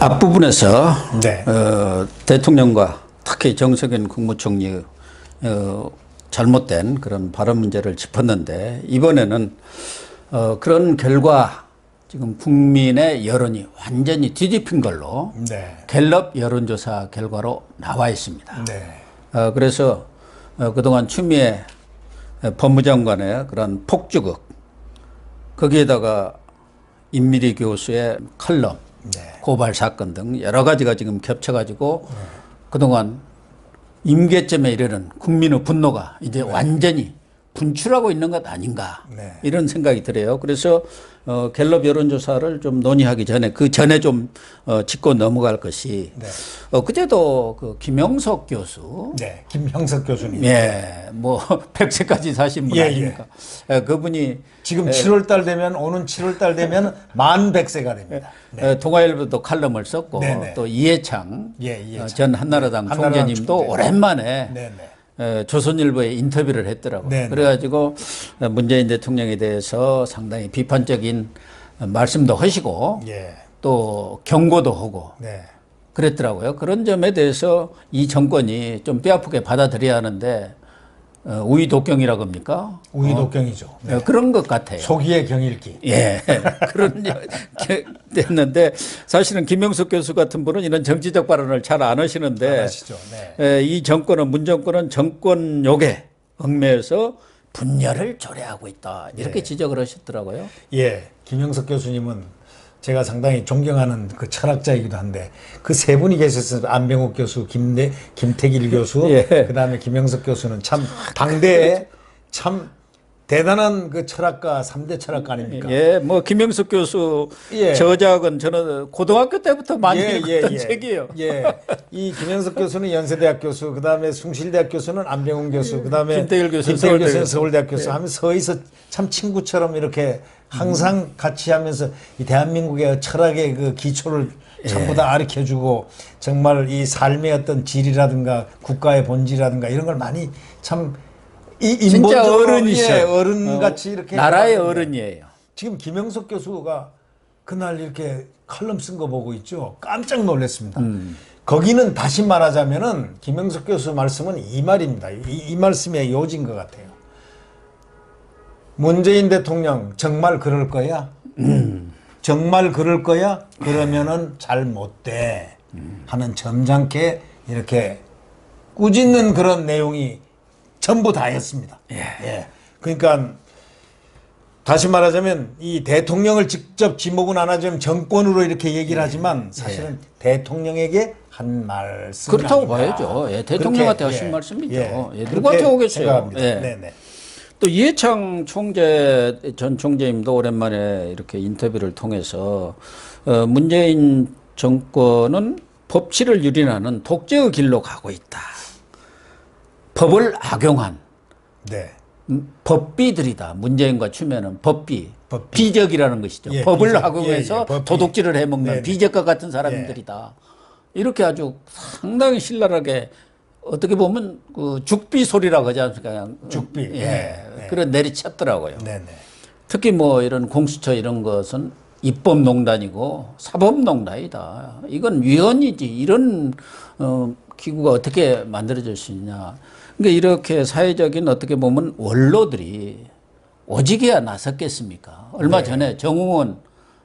앞부분에서 네. 대통령과 특히 정세균 국무총리 잘못된 그런 발언 문제를 짚었는데, 이번에는 그런 결과 지금 국민의 여론이 완전히 뒤집힌 걸로 네. 갤럽 여론조사 결과로 나와 있습니다. 네. 그래서 그동안 추미애 법무장관의 그런 폭주극, 거기에다가 임미리 교수의 칼럼, 네. 고발 사건 등 여러 가지가 지금 겹쳐가지고 네. 그동안 임계점에 이르는 국민의 분노가 이제 네. 완전히 분출하고 있는 것 아닌가 네. 이런 생각이 들어요. 그래서 갤럽 여론조사를 좀 논의하기 전에 그 전에 좀 짚고 넘어갈 것이 네. 그제도 그 김영석 교수, 네, 김형석 교수님, 예, 뭐 100세까지 사신 분 예, 아닙니까? 예. 그분이 지금 7월달 되면 오는 7월달 되면 만 100세가 됩니다. 네. 동아일보도 칼럼을 썼고 네, 네. 또 이해창, 예, 이해창 전 한나라당 총재님도 총재. 오랜만에. 네, 네. 조선일보에 인터뷰를 했더라고요. 네네. 그래가지고 문재인 대통령에 대해서 상당히 비판적인 말씀도 하시고 예. 또 경고도 하고 네. 그랬더라고요. 그런 점에 대해서 이 정권이 좀 뼈아프게 받아들여야 하는데 우의독경이라고 합니까? 우의독경이죠. 네. 그런 것 같아요. 소기의 경일기. 예. 그런 됐는데 사실은 김영석 교수 같은 분은 이런 정치적 발언을 잘 안 하시는데 안 하시죠. 네. 이 정권은 문정권은 정권 욕에 얽매여서 분열을 조례하고 있다. 이렇게 예. 지적을 하셨더라고요. 예. 김영석 교수님은 제가 상당히 존경하는 그 철학자이기도 한데, 그 세 분이 계셨어요. 안병욱 교수, 김태길 교수, 예. 그 다음에 김영석 교수는 참 당대에 참 대단한 그 철학가, 3대 철학가 아닙니까? 예, 뭐 김영석 교수 예. 저작은 저는 고등학교 때부터 많이 예, 읽었던 예, 예. 책이에요. 예, 이 김영석 교수는 연세대학 교수, 그 다음에 숭실대학 교수는 안병훈 교수, 그 다음에 김태길 교수는 서울대학 교수 하면 서에서 참 친구처럼 이렇게 항상 같이 하면서 이 대한민국의 철학의 그 기초를 예. 전부 다 가르쳐주고 정말 이 삶의 어떤 질이라든가 국가의 본질이라든가 이런 걸 많이 참 진짜 어른이셔. 예, 어른같이 이렇게 나라의 어른이에요. 지금 김영석 교수가 그날 이렇게 칼럼 쓴 거 보고 있죠. 깜짝 놀랐습니다. 거기는 다시 말하자면은 김영석 교수 말씀은 이 말입니다. 이 말씀의 요지인 것 같아요. 문재인 대통령 정말 그럴 거야? 정말 그럴 거야? 그러면은 잘 못 돼 하는 점잖게 이렇게 꾸짖는 그런 내용이 전부 다였습니다. 예. 예. 그러니까 다시 말하자면 이 대통령을 직접 지목은 안 하지만 정권으로 이렇게 얘기를 하지만 사실은 예. 대통령에게 한 말씀 그렇다고 아닌가. 봐야죠. 예, 대통령한테 그렇게, 하신 예. 말씀이죠. 예. 예, 누구한테 오겠어요. 예. 네네. 또 이해창 전 총재님도 오랜만에 이렇게 인터뷰를 통해서 문재인 정권은 법치를 유린하는 독재의 길로 가고 있다. 법을 악용한 네. 법비들이다. 문재인과 추미애는 법비. 비적이라는 것이죠. 예, 법을 비적. 악용해서 예, 예, 도둑질을 해먹는 네네. 비적과 같은 사람들이다. 예. 이렇게 아주 상당히 신랄하게 어떻게 보면 그 죽비 소리라고 하지 않습니까? 죽비. 예. 네. 그래 내리쳤더라고요. 네네. 특히 뭐 이런 공수처 이런 것은 입법농단이고 사법농단이다. 이건 위헌이지. 이런 기구가 어떻게 만들어질 수 있냐. 그러니까 이렇게 사회적인 어떻게 보면 원로들이 오직이야 나섰겠습니까? 얼마 네. 전에 정운찬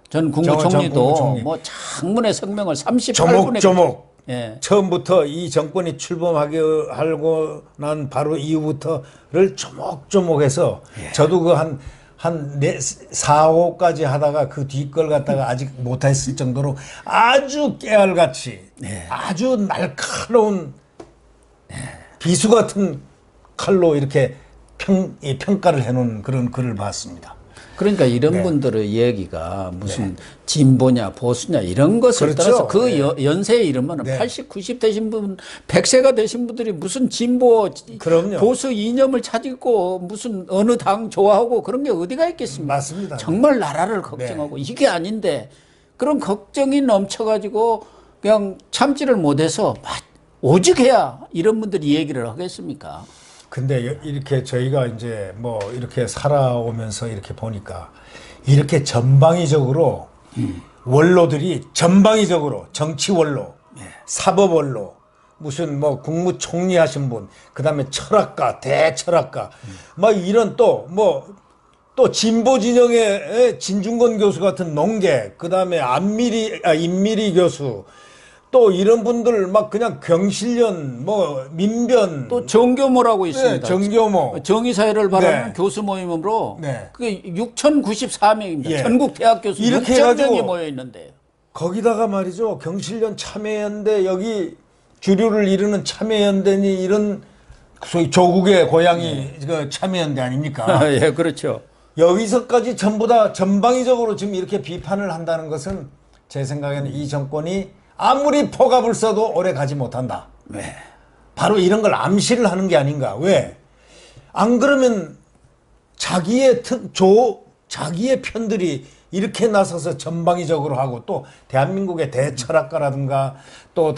전 국무총리도 뭐 장문의 성명을 38분에 조목. 예. 처음부터 이 정권이 출범하게 하고 난 바로 이후부터를 조목조목해서 예. 저도 그 한 4호까지 하다가 그 뒤 걸 갖다가 아직 못했을 정도로 아주 깨알같이 예. 아주 날카로운 예. 비수 같은 칼로 이렇게 평가를 해놓은 그런 글을 봤습니다. 그러니까 이런 네. 분들의 얘기가 무슨 네. 진보냐 보수냐 이런 것을 그렇죠. 따라서 그 네. 연세에 이르면 네. 80, 90 되신 분, 100세가 되신 분들이 무슨 진보, 그럼요. 보수 이념을 찾고 무슨 어느 당 좋아하고 그런 게 어디가 있겠습니까? 맞습니다. 정말 나라를 걱정하고 네. 이게 아닌데 그런 걱정이 넘쳐가지고 그냥 참지를 못해서 오직 해야 이런 분들이 얘기를 하겠습니까? 근데 이렇게 저희가 이제 뭐 이렇게 살아오면서 이렇게 보니까 이렇게 전방위적으로 원로들이 전방위적으로 정치 원로, 사법 원로, 무슨 뭐 국무총리 하신 분, 그 다음에 철학가, 대철학가, 막 이런 또 진보 진영의 진중권 교수 같은 농객, 그 다음에 임미리 교수, 또 이런 분들 막 그냥 경실련, 뭐 민변, 또 정교모라고 있습니다. 네, 정교모, 정의사회를 바라는 네. 교수 모임으로 네. 그게 6,094명입니다. 예. 전국 대학 교수 6,000명이 모여 있는데 거기다가 말이죠, 경실련 참여연대, 여기 주류를 이루는 참여연대니 이런 소위 조국의 고향이 그 참여연대 아닙니까? 예, 그렇죠. 여기서까지 전부 다 전방위적으로 지금 이렇게 비판을 한다는 것은 제 생각에는 이 정권이 아무리 포갑을 써도 오래 가지 못한다. 네. 바로 이런 걸 암시를 하는 게 아닌가. 왜? 안 그러면 자기의 편들이 이렇게 나서서 전방위적으로 하고, 또 대한민국의 대철학가라든가 또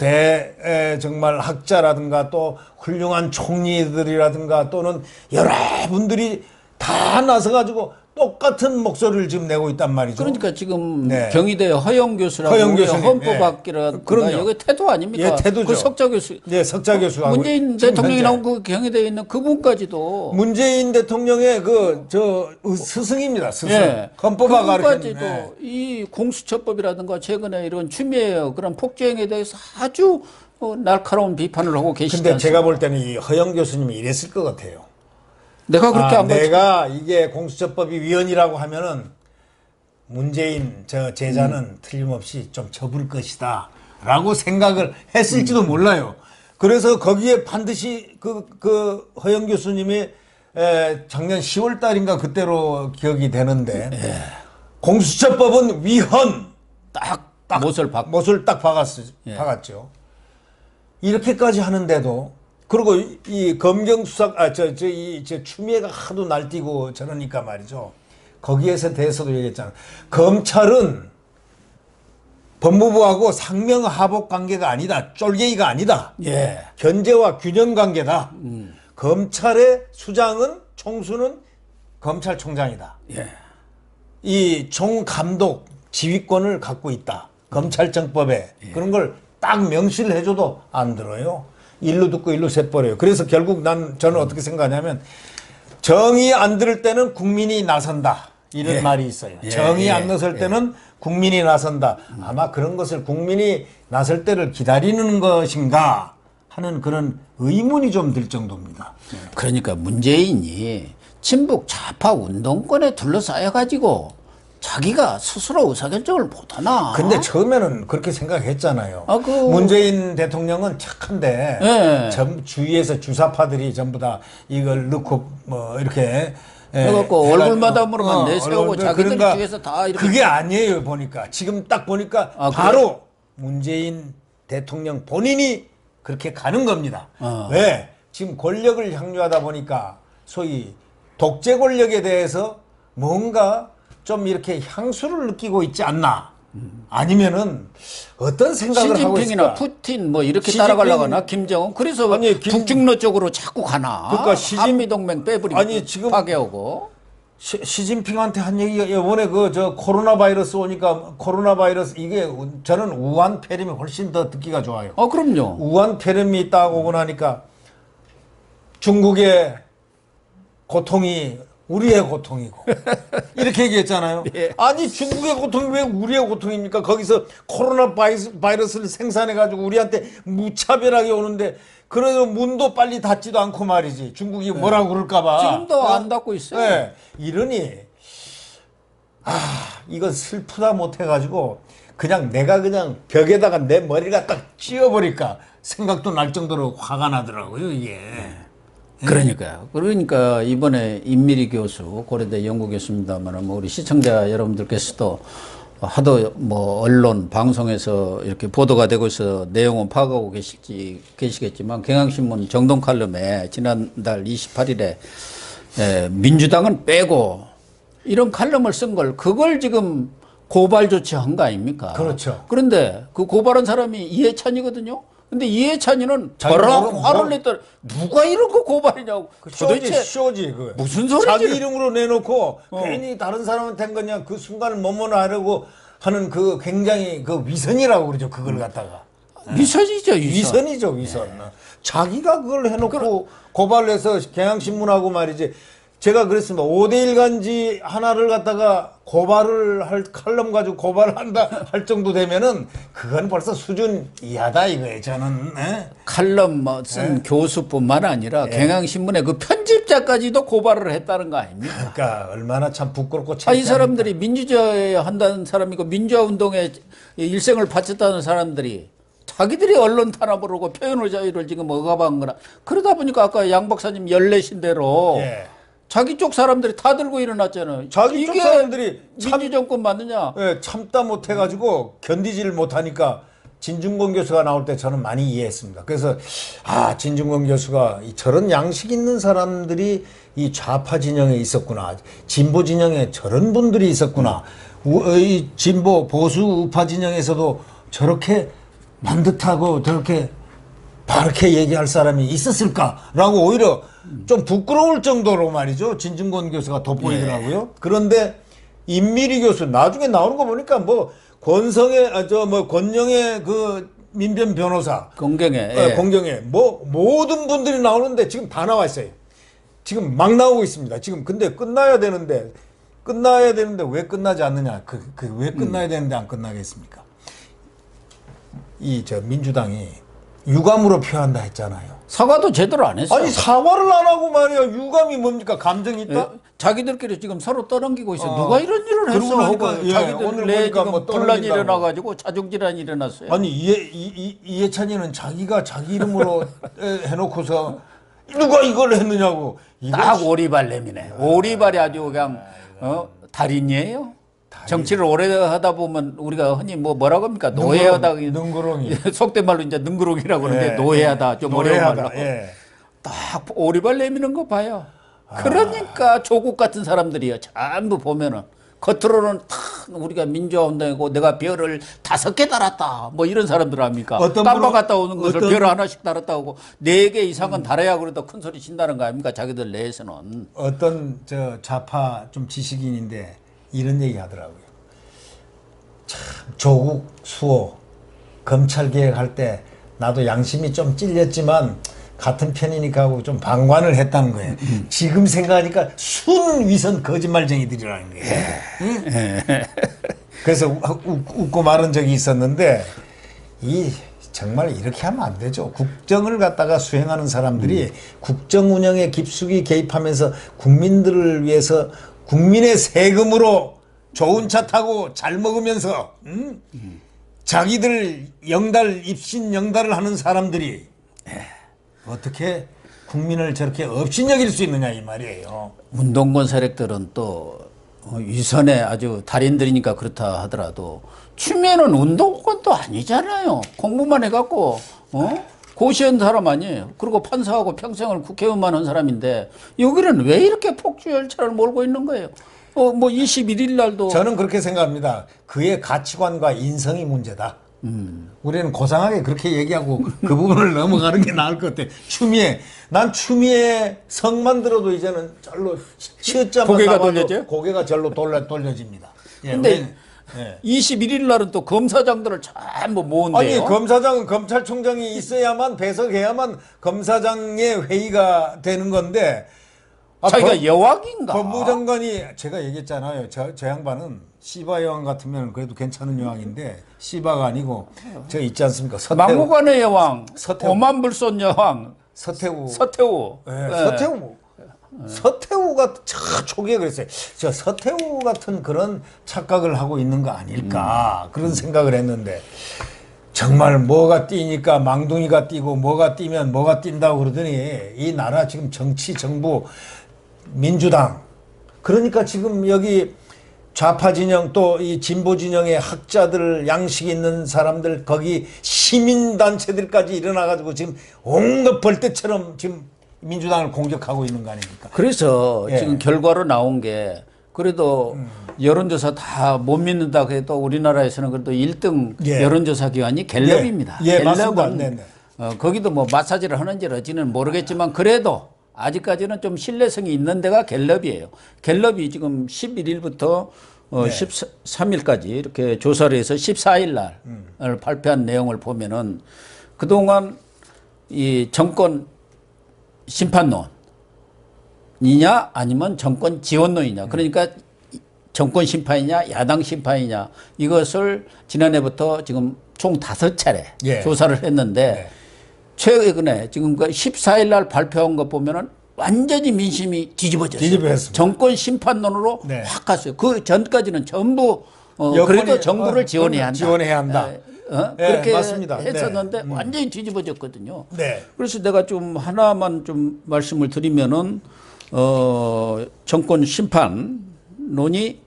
정말 학자라든가 또 훌륭한 총리들이라든가 또는 여러분들이 다 나서가지고 똑같은 목소리를 지금 내고 있단 말이죠. 그러니까 지금 네. 경희대 허영 교수라고 헌법학기라든가 예. 여기 태도 아닙니까? 예, 태도죠. 그 석좌 교수. 네, 석좌 교수하고 문재인 대통령이 나온 그 경희대에 있는 그분까지도 문재인 대통령의 그 저 스승입니다. 스승. 예. 헌법학 그분까지도 예. 이 공수처법이라든가 최근에 이런 추미애 그런 폭주행에 대해서 아주 날카로운 비판을 하고 계시지 않습니까? 근데 제가 볼 때는 이 허영 교수님이 이랬을 것 같아요. 내가 그렇게 안 내가 봤지. 이게 공수처법이 위헌이라고 하면은 문재인 저 제자는 틀림없이 좀 접을 것이다라고 생각을 했을지도 몰라요. 그래서 거기에 반드시 그 허영 교수님이 작년 10월 달인가 그때로 기억이 되는데 예. 공수처법은 위헌 딱 못을 딱 박았죠. 이렇게까지 하는데도. 그리고 이 검경 수사 이 추미애가 하도 날뛰고 저러니까 말이죠. 거기에서 대해서도 얘기했잖아. 검찰은 법무부하고 상명하복 관계가 아니다. 쫄갱이가 아니다. 예. 견제와 균형 관계다. 검찰의 수장은 총수는 검찰총장이다. 예. 이 총감독 지휘권을 갖고 있다. 검찰정법에 예. 그런 걸 딱 명시를 해줘도 안 들어요. 일로 듣고 일로 샜버려요. 그래서 결국 저는 어떻게 생각하냐면, 정의 안 들을 때는 국민이 나선다. 이런 예. 말이 있어요. 예. 정의 예. 안 나설 때는 예. 국민이 나선다. 아마 그런 것을 국민이 나설 때를 기다리는 것인가 하는 그런 의문이 좀 들 정도입니다. 예. 그러니까 문재인이 친북 좌파 운동권에 둘러싸여가지고 자기가 스스로 의사결정을 못하나. 근데 처음에는 그렇게 생각했잖아요. 문재인 대통령은 착한데 예. 주위에서 주사파들이 전부 다 이걸 넣고 뭐 이렇게 그래갖고 얼굴마담으로만 내세우고 자기들 중에서 다 이렇게. 그게 아니에요. 보니까 지금 딱 보니까 바로 문재인 대통령 본인이 그렇게 가는 겁니다. 왜? 지금 권력을 향유하다 보니까 소위 독재 권력에 대해서 뭔가 좀 이렇게 향수를 느끼고 있지 않나? 아니면은 어떤 생각을 하고 있을까? 시진핑이나 푸틴 뭐 이렇게 따라가려고 하나? 김정은? 그래서 아니, 북중러 쪽으로 자꾸 가나? 그러니까 한미동맹 빼버리고 아니, 지금 파괴하고. 시진핑한테 한 얘기가 이번에 저 코로나 바이러스 오니까 코로나 바이러스 이게 저는 우한 폐렴이 훨씬 더 듣기가 좋아요. 아 그럼요. 우한 폐렴이 있다고 오고 나니까 중국의 고통이 우리의 고통이고 이렇게 얘기했잖아요. 예. 아니 중국의 고통이 왜 우리의 고통입니까? 거기서 코로나 바이러스를 생산해가지고 우리한테 무차별하게 오는데 그래도 문도 빨리 닫지도 않고 말이지. 중국이 예. 뭐라고 그럴까 봐. 지금도 안 닫고 있어요. 예. 이러니 이건 슬프다 못해가지고 그냥 벽에다가 내 머리가 딱 찧어버릴까 생각도 날 정도로 화가 나더라고요. 이게. 예. 그러니까요. 그러니까 이번에 임미리 교수, 고려대 연구교수입니다만, 우리 시청자 여러분들께서도 하도 뭐 언론 방송에서 이렇게 보도가 되고 있어 내용은 파악하고 계시겠지만 경향신문 정동 칼럼에 지난달 28일에 민주당은 빼고 이런 칼럼을 쓴 걸 그걸 지금 고발 조치한 거 아닙니까? 그렇죠. 그런데 그 고발한 사람이 이해찬이거든요. 근데 이해찬이는 저런 화를 냈더니 누가 이런 거 고발이냐고. 쇼지 그게. 무슨 소리지? 자기 이름으로 내놓고 괜히 다른 사람한테 한 거냐. 그 순간을 머뭇하려고 하는 그 굉장히 그 위선이라고 그러죠. 그걸 갖다가. 위선이죠. 위선이죠. 위선. 네. 자기가 그걸 해놓고 고발해서 경향신문하고 말이지. 제가 그랬습니다. 5대1 간지 하나를 갖다가 고발을 할 칼럼 가지고 고발을 한다 할 정도 되면은 그건 벌써 수준 이하다 이거예요. 저는 에? 칼럼 쓴 교수뿐만 아니라 경향신문의 그 편집자까지도 고발을 했다는 거 아닙니까? 그러니까 얼마나 참 부끄럽고 참. 이 사람들이 민주주의 한다는 사람이고 민주화운동에 일생을 바쳤다는 사람들이 자기들이 언론 탄압을 하고 표현의 자유를 지금 억압한 거라. 그러다 보니까 아까 양 박사님 열내신 대로. 예. 자기 쪽 사람들이 다 들고 일어났잖아요. 자기 쪽 사람들이 민주정권 맞느냐? 예, 참다 못해가지고 견디질 못하니까 진중권 교수가 나올 때 저는 많이 이해했습니다. 그래서 아, 진중권 교수가 저런 양식 있는 사람들이 이 좌파 진영에 있었구나. 진보 진영에 저런 분들이 있었구나. 이 진보 보수 우파 진영에서도 저렇게 반듯하고 저렇게 바르게 얘기할 사람이 있었을까라고 오히려 좀 부끄러울 정도로 말이죠. 진중권 교수가 돋보이더라고요. 예. 그런데 임미리 교수 나중에 나오는 거 보니까 뭐 권성의 권영의 그 민변 변호사 공경의 공경의 뭐 모든 분들이 나오는데 지금 다 나와 있어요. 지금 막 나오고 있습니다. 지금 근데 끝나야 되는데 왜 끝나지 않느냐? 그 왜 끝나야 되는데 안 끝나겠습니까? 이 저 민주당이 유감으로 표한다 했잖아요. 사과도 제대로 안 했어요. 아니 사과를 안 하고 말이야. 유감이 뭡니까? 감정이 있다? 예, 자기들끼리 지금 서로 떠넘기고 있어요. 누가 이런 일을 했어? 하고 예, 자기들 내 지금 뭐 분란이 일어나가지고 자중질환이 일어났어요. 아니 이해찬이는 자기가 자기 이름으로 해놓고서 누가 이걸 했느냐고. 딱 오리발렘이네. 오리발이 아주 그냥 달인이에요. 정치를 오래 하다 보면 우리가 흔히 뭐라고 합니까? 노예하다. 능구렁이. 속된 말로 이제 능구렁이라고 그러는데 예, 노예하다. 좀 노예하다, 어려운 말로. 예. 딱 오리발 내미는 거 봐요. 아. 그러니까 조국 같은 사람들이요. 전부 보면은 겉으로는 탁 우리가 민주화운동이고 내가 별을 5개 달았다. 뭐 이런 사람들 합니까? 깜빡갔다 오는 것을 별 하나씩 달았다 하고 4개 이상은 달아야 그래도 큰 소리 친다는 거 아닙니까? 자기들 내에서는. 어떤 저 좌파 좀 지식인인데 이런 얘기 하더라고요. 참 조국 수호 검찰개혁 할 때 나도 양심이 좀 찔렸지만 같은 편이니까 하고 좀 방관을 했다는 거예요. 지금 생각하니까 순위선 거짓말쟁이들이라는 거예요. 예. 그래서 웃고 말은 적이 있었는데 이 정말 이렇게 하면 안 되죠. 국정을 갖다가 수행하는 사람들이 국정 운영에 깊숙이 개입하면서 국민들을 위해서 국민의 세금으로 좋은 차 타고 잘 먹으면서 자기들 영달 입신 영달을 하는 사람들이 어떻게 국민을 저렇게 업신여길 수 있느냐 이 말이에요. 운동권 세력들은 또 위선의 아주 달인들이니까 그렇다 하더라도 추미애는 운동권도 아니잖아요. 공부만 해갖고 고시한 사람 아니에요. 그리고 판사하고 평생을 국회의원만 한 사람인데 여기는 왜 이렇게 폭주 열차를 몰고 있는 거예요? 뭐 21일 날도 저는 그렇게 생각합니다. 그의 가치관과 인성이 문제다. 우리는 고상하게 그렇게 얘기하고 그 부분을 넘어가는 게 나을 것 같아. 추미애. 난 추미애 성만 들어도 이제는 절로 치읓자만 고개가 돌려져요? 고개가 절로 돌려집니다. 그런데 예. 21일 날은 또 검사장들을 전부 모은대요. 아니 검사장은 검찰총장이 있어야만 배석해야만 검사장의 회의가 되는 건데 자기가 여왕인가? 법무장관이 제가 얘기했잖아요. 저 양반은 시바 여왕 같으면 그래도 괜찮은 여왕인데 시바가 아니고 저 있지 않습니까? 막무가내 여왕, 오만불손 여왕, 서태후. 서태후가 초기에 그랬어요. 저 서태후 같은 그런 착각을 하고 있는 거 아닐까 그런 생각을 했는데 정말 뭐가 뛰니까 망둥이가 뛰고 뭐가 뛰면 뭐가 뛴다고 그러더니 이 나라 지금 정치 정부 민주당 그러니까 지금 여기 좌파 진영 또 이 진보 진영의 학자들 양식 있는 사람들 거기 시민단체들까지 일어나가지고 지금 온갖 벌떼처럼 지금 민주당을 공격하고 있는 거 아닙니까? 그래서 예. 지금 결과로 나온 게 그래도 여론조사 다 못 믿는다 그래도 우리나라에서는 그래도 1등 예. 여론조사 기관이 갤럽입니다. 예, 예 갤럽은 네, 네. 거기도 뭐 마사지를 하는지 어찌는 모르겠지만 그래도 아직까지는 좀 신뢰성이 있는 데가 갤럽이에요. 갤럽이 지금 11일부터 네. 13일까지 이렇게 조사를 해서 14일 날 발표한 내용을 보면은 그동안 이 정권 심판론이냐 아니면 정권 지원론이냐 그러니까 정권 심판이냐 야당 심판이냐 이것을 지난해부터 지금 총 5차례 예. 조사를 했는데 네. 최근에 지금 그 14일 날 발표한 거 보면은 완전히 민심이 뒤집어졌어요. 정권 심판론으로 네. 확 갔어요. 그 전까지는 전부 그래도 정부를 지원해야 한다. 지원해야 한다. 네, 그렇게 맞습니다. 했었는데 네. 완전히 뒤집어졌거든요. 네. 그래서 내가 좀 하나만 좀 말씀을 드리면은 정권 심판론이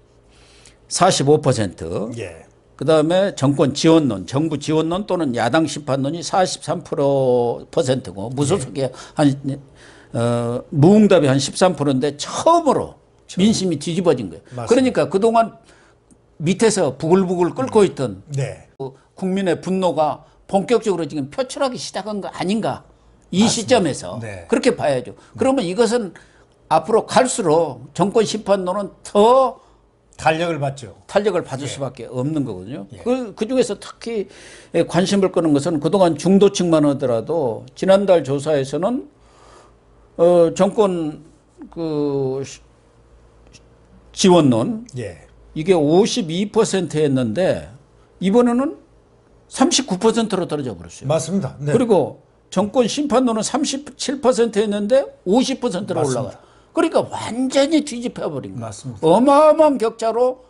45%. 예. 그다음에 정권 지원론, 정부 지원론 또는 야당 심판론이 43%고 무소속이 예. 한 무응답이 한 13%인데 처음으로 민심이 뒤집어진 거예요. 맞습니다. 그러니까 그동안 밑에서 부글부글 끓고 있던 네. 국민의 분노가 본격적으로 지금 표출하기 시작한 거 아닌가 이 맞습니다. 시점에서 네. 그렇게 봐야죠. 그러면 이것은 앞으로 갈수록 정권 심판론은 더 탄력을 받죠. 탄력을 받을 예. 수밖에 없는 거거든요. 예. 그 중에서 특히 관심을 끄는 것은 그동안 중도층만 하더라도 지난달 조사에서는 정권 그 지원론 예. 이게 52%였는데 이번에는 39%로 떨어져 버렸어요. 맞습니다. 네. 그리고 정권 심판론은 37%였는데 50%로 올라가요. 그러니까 완전히 뒤집혀 버린 거예요. 맞습니다. 어마어마한 격차로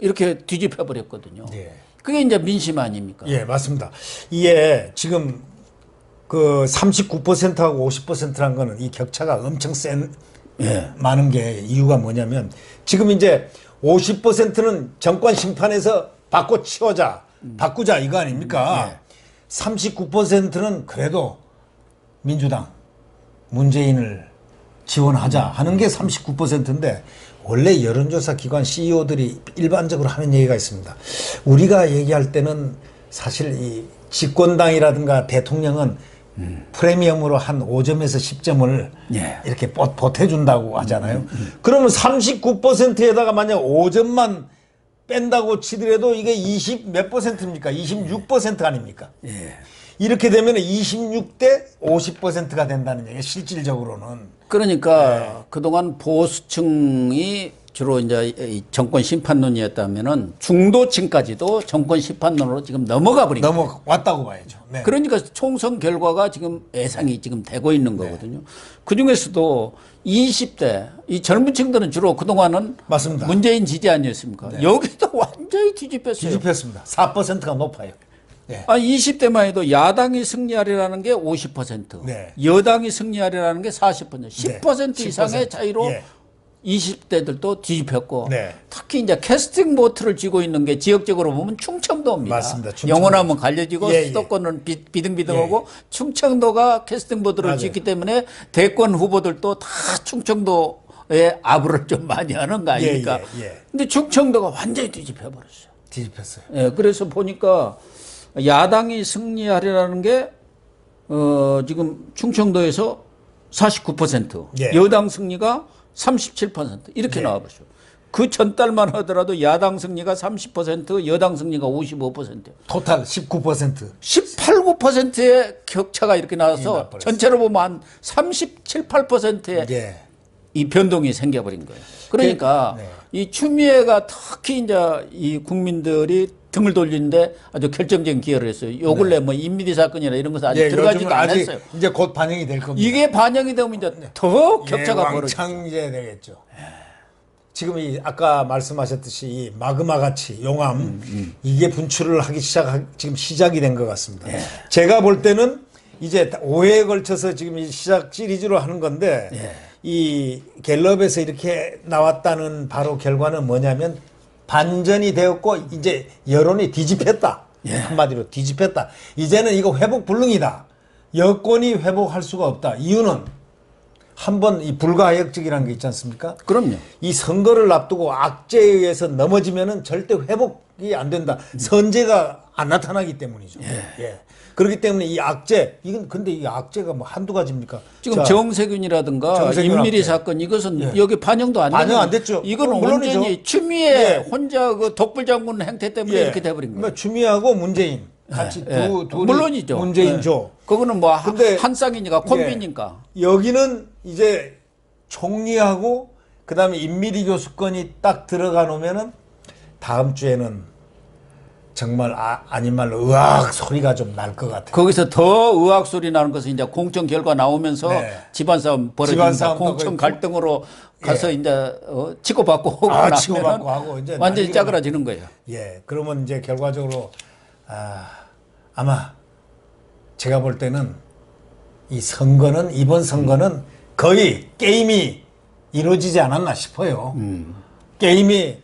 이렇게 뒤집혀 버렸거든요. 예. 그게 이제 민심 아닙니까? 예, 맞습니다. 이게 지금 그 39%하고 50%라는 거는 이 격차가 엄청 센 예. 많은 게 이유가 뭐냐면 지금 이제 50%는 정권 심판에서 바꾸자 이거 아닙니까? 예. 39%는 그래도 민주당 문재인을 지원하자 하는 게 39%인데 원래 여론조사 기관 CEO들이 일반적으로 하는 얘기가 있습니다. 우리가 얘기할 때는 사실 이 집권당이라든가 대통령은 프리미엄으로 한 5점에서 10점을 예. 이렇게 보태준다고 하잖아요. 그러면 39%에다가 만약 5점만 뺀다고 치더라도 이게 20 몇 퍼센트입니까? 26% 아닙니까? 예. 이렇게 되면 26대 50%가 된다는 얘기예요. 실질적으로는. 그러니까 예. 그동안 보수층이 주로 이제 정권 심판론이었다면은 중도층까지도 정권 심판론으로 지금 넘어가 버린 거예요. 넘어왔다고 봐야죠. 네. 그러니까 총선 결과가 지금 예상이 지금 되고 있는 거거든요. 네. 그 중에서도 20대 이 젊은 층들은 주로 그동안은 맞습니다. 문재인 지지 아니었습니까? 네. 여기도 완전히 뒤집혔어요. 뒤집혔습니다. 4%가 높아요. 네. 아 20대만 해도 야당이 승리하리라는 게 50%, 네. 여당이 승리하리라는 게 40%, 10% 네. 이상의 차이로. 예. 20대들도 뒤집혔고 네. 특히 이제 캐스팅 보트를 쥐고 있는 게 지역적으로 보면 충청도입니다. 맞습니다. 충청도. 영호남은 갈려지고 예, 수도권은 예. 비등비등하고 예. 충청도가 캐스팅 보트를 맞아요. 쥐기 때문에 대권 후보들도 다 충청도에 아부를 좀 많이 하는 거 아닙니까? 예, 예, 예. 근데 충청도가 완전히 뒤집혀 버렸어요. 뒤집혔어요. 예, 그래서 보니까 야당이 승리하리라는 게 지금 충청도에서 49%, 예. 여당 승리가 37% 이렇게 네. 나와보시죠. 그 전달만 하더라도 야당 승리가 30%, 여당 승리가 55%. 토탈 19%. 18~19%의 격차가 이렇게 나와서 네, 전체로 보면 한 37~38%의 네. 이 변동이 생겨버린 거예요. 그러니까 네. 이 추미애가 특히 이제 이 국민들이 등을 돌리는데 아주 결정적인 기여를 했어요. 요 근래 네. 뭐 임미리 사건이나 이런 것은 아직 예, 들어가지도 않았어요. 이제 곧 반영이 될 겁니다. 이게 반영이 되면 이제 더 격차가 벌어지죠. 왕창제 되겠죠. 예. 지금 이 아까 말씀하셨듯이 이 마그마 같이 용암 이게 분출을 하기 지금 시작이 된 것 같습니다. 예. 제가 볼 때는 이제 5회에 걸쳐서 지금 이 시작 시리즈로 하는 건데 예. 이 갤럽에서 이렇게 나왔다는 바로 결과는 뭐냐면. 반전이 되었고 이제 여론이 뒤집혔다. 예. 한마디로 뒤집혔다. 이제는 이거 회복 불능이다. 여권이 회복할 수가 없다. 이유는 한번 이 불가역적이라는 게 있지 않습니까? 그럼요. 이 선거를 앞두고 악재에 의해서 넘어지면은 절대 회복이 안 된다. 선제가 안 나타나기 때문이죠. 예. 예. 그렇기 때문에 이 악재, 이건 근데 이 악재가 뭐 한두 가지입니까? 지금 자, 정세균이라든가 임미리 사건 이것은 예. 여기 반영도 안 됐죠. 반영 안 됐죠. 이건 완전히 추미애 예. 혼자 그 독불 장군 행태 때문에 예. 이렇게 돼버린 거예요. 그러니까 추미애하고 문재인 같이 예. 두 물론이죠. 문재인죠. 예. 그거는 뭐 한 쌍이니까 콤비니까. 예. 여기는 이제 총리하고 그다음에 임미리 교수권이 딱 들어가 놓으면은 다음 주에는. 정말 아닌 말로 의학 소리가 좀 날 것 같아요. 거기서 더 의학 소리 나는 것은 이제 공청 결과 나오면서 네. 집안 싸움 벌어진다. 공청 갈등으로 예. 가서 이제 치고받고 치고받고 하고 이제 완전히 짜그라지는 거예요. 예, 그러면 이제 결과적으로 아마 제가 볼 때는 이 선거는 이번 선거는 거의 게임이 이루어지지 않았나 싶어요. 게임이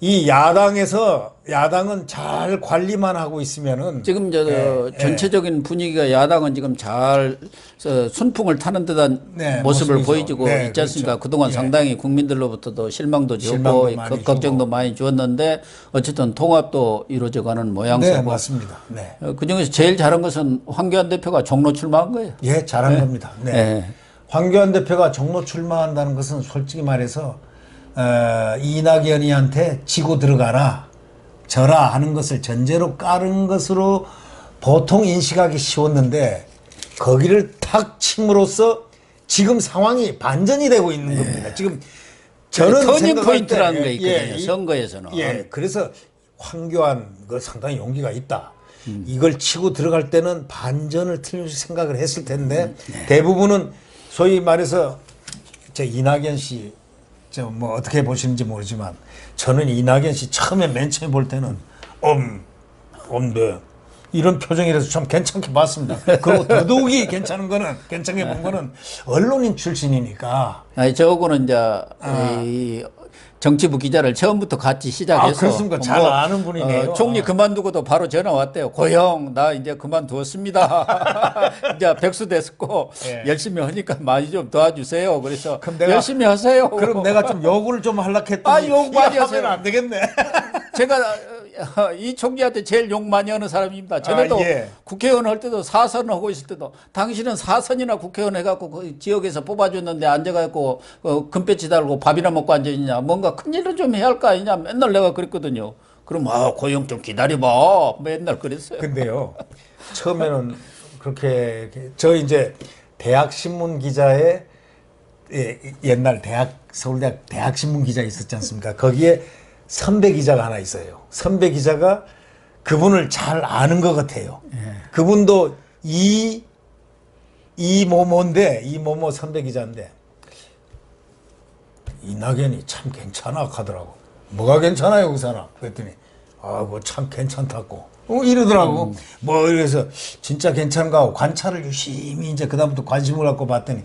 이 야당에서 야당은 잘 관리만 하고 있으면은 지금 저 전체적인 분위기가 야당은 지금 잘 순풍을 타는 듯한 네, 모습을 보여주고 네, 있지 않습니까? 그렇죠. 그동안 예. 상당히 국민들로부터도 실망도 주고 걱정도 많이 주었는데 어쨌든 통합도 이루어져가는 모양새고. 네, 맞습니다. 네. 그중에서 제일 잘한 것은 황교안 대표가 종로 출마한 거예요. 예, 잘한 네. 겁니다. 네. 네. 황교안 대표가 종로 출마한다는 것은 솔직히 말해서 이낙연이한테 지고 들어가라 져라 하는 것을 전제로 깔은 것으로 보통 인식하기 쉬웠는데 거기를 탁 침으로써 지금 상황이 반전이 되고 있는 겁니다. 예. 지금 저는 터닝 포인트라는 게 있거든요. 예, 선거에서는. 예, 그래서 황교안 그 상당히 용기가 있다. 이걸 치고 들어갈 때는 반전을 틀림없이 생각을 했을 텐데 예. 대부분은 소위 말해서 저 이낙연 씨 뭐 어떻게 보시는지 모르지만 저는 이낙연 씨 맨 처음에 볼 때는 네. 이런 표정이라서 참 괜찮게 봤습니다. 그리고 더더욱이 괜찮게 본 거는 언론인 출신이니까. 아니 저거는 이제 이 정치부 기자를 처음부터 같이 시작해서. 아, 그렇습니까? 잘 아는 분이네요. 총리 그만두고도 바로 전화 왔대요. 고영, 나 이제 그만두었습니다. 이제 백수 됐고 예. 열심히 하니까 많이 좀 도와주세요. 그래서 그럼 내가, 열심히 하세요. 그럼 내가 좀 요구를 좀 하려고 했더니 욕 많이 하면 안 되겠네. 제가 이 총리한테 제일 욕 많이 하는 사람입니다. 전에도 예. 국회의원 할 때도 사선하고 있을 때도 당신은 사선이나 국회의원 해갖고 그 지역에서 뽑아줬는데 앉아갖고 금배지 달고 밥이나 먹고 앉아있냐. 뭔가 큰일을 좀 해야 할 거 아니냐. 맨날 내가 그랬거든요. 그럼 고용 좀 기다려봐. 맨날 그랬어요. 근데요. 처음에는 그렇게 저 이제 대학 신문 기자에 옛날 서울대학 대학 신문 기자 있었지 않습니까? 거기에 선배 기자가 하나 있어요. 선배 기자가 그분을 잘 아는 것 같아요. 예. 그분도 이모모 선배 기자인데 이낙연이 참 괜찮아 하더라고. 뭐가 괜찮아요 그 사람? 그랬더니 뭐 참 괜찮다고 이러더라고. 뭐 이래서 진짜 괜찮은가 하고 관찰을 유심히 이제 그다음부터 관심을 갖고 봤더니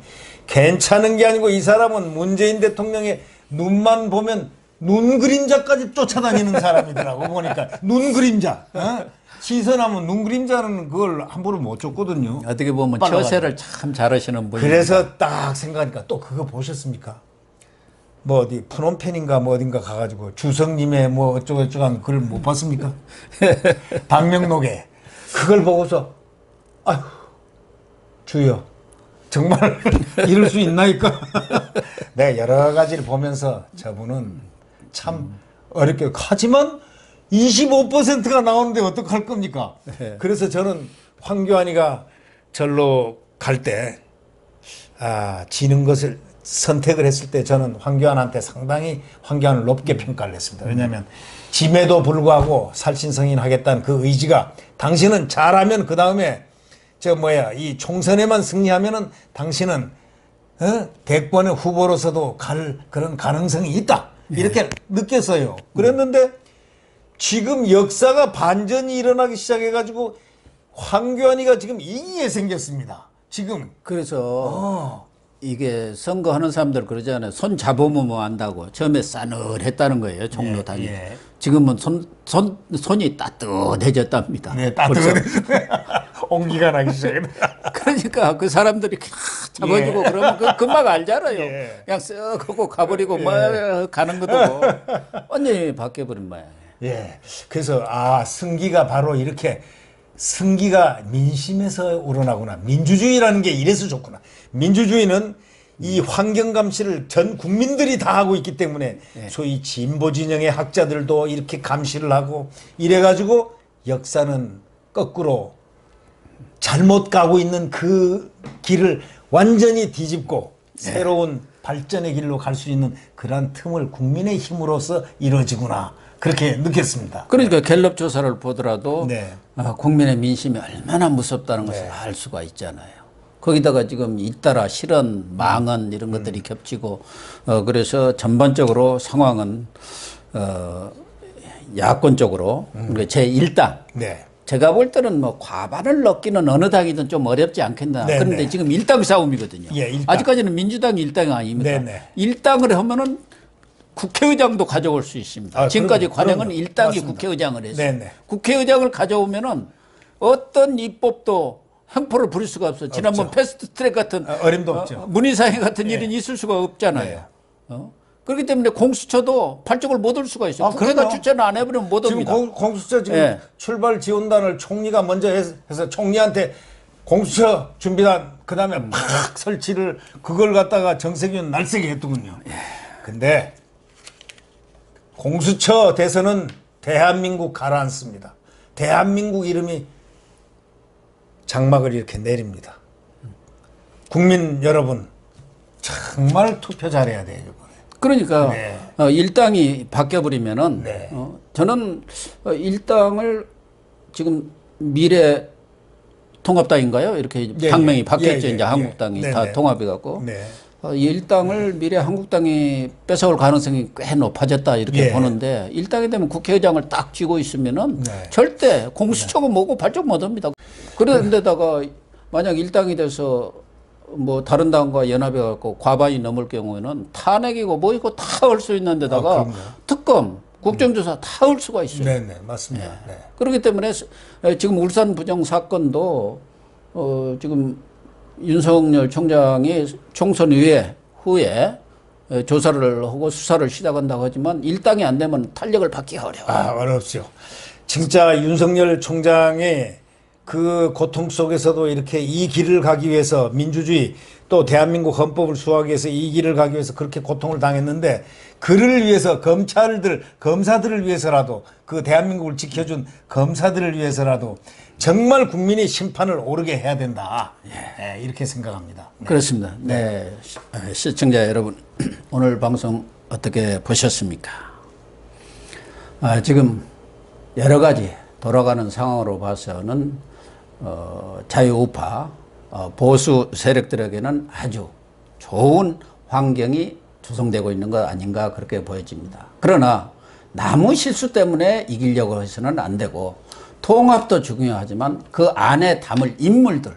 괜찮은 게 아니고 이 사람은 문재인 대통령의 눈만 보면 눈 그림자까지 쫓아다니는 사람이더라고. 보니까 눈 그림자 시선하면 눈 그림자는 그걸 함부로 못 쫓거든요. 어떻게 보면 처세를 참 잘하시는 분이에요. 그래서 딱 생각하니까 또 그거 보셨습니까? 뭐 어디 프놈펜인가 뭐 어딘가 가가지고 주석님의 뭐 어쩌고저쩌고 한 글을 못 봤습니까? 방명록에 그걸 보고서 아휴 주여 정말 이럴 수 있나이까. 내가 여러 가지를 보면서 저분은 참 어렵게 하지만 25%가 나오는데 어떡할 겁니까? 네. 그래서 저는 황교안이가 절로 갈 때 지는 것을 선택을 했을 때 저는 황교안한테 상당히 황교안을 높게 평가를 했습니다. 왜냐하면 짐에도 불구하고 살신성인 하겠다는 그 의지가 당신은 잘하면 그 다음에 이 총선에만 승리하면은 당신은 대권의 후보로서도 갈 그런 가능성이 있다. 이렇게 네. 느꼈어요. 그랬는데 지금 역사가 반전이 일어나기 시작해가지고 황교안이가 지금 이기에 생겼습니다. 지금. 그래서 이게 선거하는 사람들 그러잖아요. 손 잡으면 안다고. 처음에 싸늘했다는 거예요. 종로 당이. 예. 지금은 손이 따뜻해졌답니다. 네, 따뜻해졌어요. 온기가 나기 시작해. 그러니까 그 사람들이 잡아주고 예. 그러면 금방 알잖아요. 예. 그냥 쓱 하고 가버리고 막 가는 것도 완전히 바뀌어버린 모양이에요. 예. 그래서 아, 승기가 바로 이렇게 승기가 민심에서 우러나구나. 민주주의라는 게 이래서 좋구나. 민주주의는 이 환경감시를 전 국민들이 다 하고 있기 때문에 네. 소위 진보 진영의 학자들도 이렇게 감시를 하고 이래가지고 역사는 거꾸로 잘못 가고 있는 그 길을 완전히 뒤집고 네. 새로운 발전의 길로 갈 수 있는 그러한 틈을 국민의 힘으로써 이루어지구나. 그렇게 느꼈습니다. 그러니까 갤럽 조사를 보더라도 네. 국민의 민심이 얼마나 무섭다는 것을 네. 알 수가 있잖아요. 거기다가 지금 잇따라 실언, 망언 이런 것들이 겹치고 그래서 전반적으로 상황은 야권 쪽으로 제1당 네. 제가 볼 때는 뭐 과반을 넘기는 어느 당이든 좀 어렵지 않겠나. 네네. 그런데 지금 1당 싸움이거든요. 예, 1당. 아직까지는 민주당이 1당이 아닙니다. 네네. 1당을 하면은 국회의장도 가져올 수 있습니다. 아, 지금까지 관행은 1당이 국회의장을 했어요. 네네. 국회의장을 가져오면은 어떤 입법도 행포를 부릴 수가 없어. 지난번 없죠. 패스트트랙 같은 어림도 없죠. 문희상행 같은 예. 일은 있을 수가 없잖아요. 예. 그렇기 때문에 공수처도 발족을 못 올 수가 있어요. 아, 국회가 추천을 안 해버리면 못 옵니다. 지금 공수처 지금 예. 출발 지원단을 총리가 먼저 해서 총리한테 공수처 준비단 그다음에 막 설치를 그걸 갖다가 정세균 날세게 했더군요. 예. 근데 공수처 대선은 대한민국 가라앉습니다. 대한민국 이름이 장막을 이렇게 내립니다. 국민 여러분 정말 투표 잘해야 돼요. 그러니까 네. 일당이 바뀌어버리면은 네. 저는 일당을 지금 미래 통합당인가요? 이렇게 네, 당명이 네, 바뀌었죠. 네, 이제 네, 한국당이 네, 다 네. 통합해갖고 네. 일당을 미래 한국당이 뺏어올 가능성이 꽤 높아졌다 이렇게 네. 보는데 일당이 되면 국회의장을 딱 쥐고 있으면은 네. 절대 공수처가 네. 뭐고 발족 못합니다. 그런데다가 만약 일당이 돼서 뭐 다른 당과 연합해갖고 과반이 넘을 경우에는 탄핵이고 뭐이고 다 올 수 있는 데다가 특검, 국정조사 다 올 수가 있어요. 네네 맞습니다. 네. 네. 그렇기 때문에 지금 울산 부정 사건도 지금 윤석열 총장이 총선 후에 조사를 하고 수사를 시작한다고 하지만 일당이 안 되면 탄력을 받기 어려워요. 아, 어렵죠. 진짜 윤석열 총장의 그 고통 속에서도 이렇게 이 길을 가기 위해서 민주주의 또 대한민국 헌법을 수호하기 위해서 이 길을 가기 위해서 그렇게 고통을 당했는데 그를 위해서 검사들을 위해서라도 그 대한민국을 지켜준 검사들을 위해서라도 정말 국민이 심판을 오르게 해야 된다. 네, 이렇게 생각합니다. 네. 그렇습니다. 네. 네. 시청자 여러분 오늘 방송 어떻게 보셨습니까? 지금 여러 가지 돌아가는 상황으로 봐서는 자유우파 보수 세력들에게는 아주 좋은 환경이 조성되고 있는 것 아닌가 그렇게 보여집니다. 그러나 남의 실수 때문에 이기려고 해서는 안 되고 통합도 중요하지만 그 안에 담을 인물들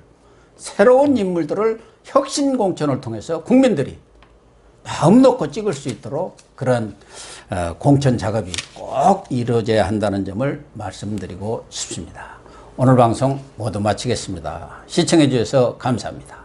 새로운 인물들을 혁신공천을 통해서 국민들이 마음 놓고 찍을 수 있도록 그런 공천 작업이 꼭 이루어져야 한다는 점을 말씀드리고 싶습니다. 오늘 방송 모두 마치겠습니다. 시청해 주셔서 감사합니다.